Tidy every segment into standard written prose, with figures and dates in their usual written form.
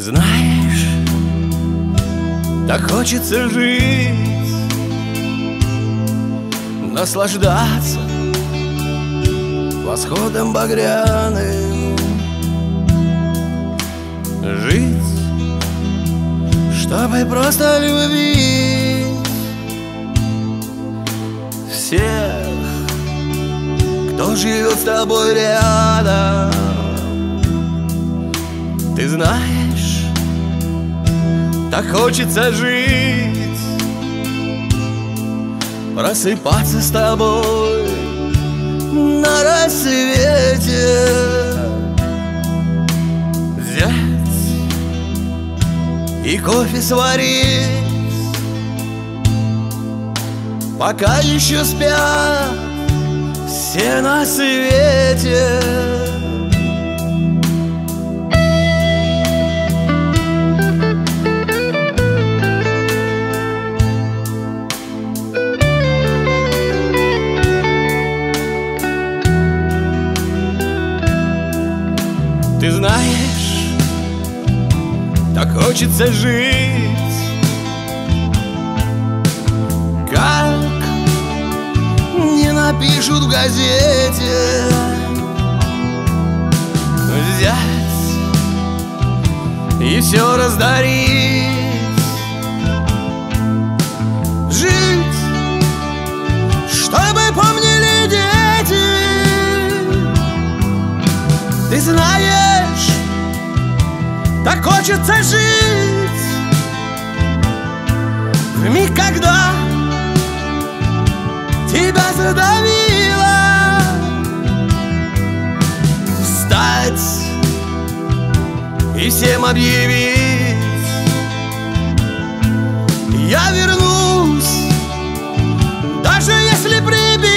знаешь, так хочется жить, наслаждаться восходом багряным, жить, чтобы просто любить всех, кто живет с тобой рядом. Ты знаешь, так хочется жить, просыпаться с тобой на рассвете, взять и кофе сварить, пока еще спят все на свете. Ты знаешь, так хочется жить, как не напишут в газете, взять и все раздарить, жить, чтобы помнили дети. Ты знаешь, так хочется жить, вмиг, когда тебя задавило, встать и всем объявить: я вернусь, даже если прибить.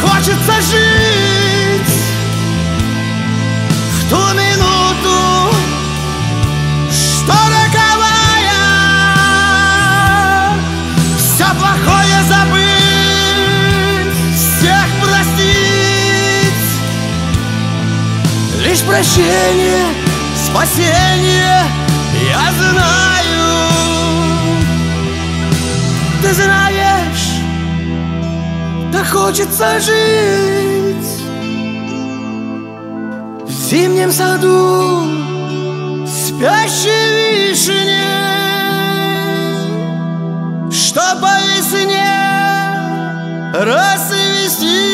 Хочется жить в ту минуту, что роковая, все плохое забыть, всех простить, лишь прощение, спасение, я знаю. Ты знаешь, так хочется жить в зимнем саду спящей вишне, что по весне расцвести.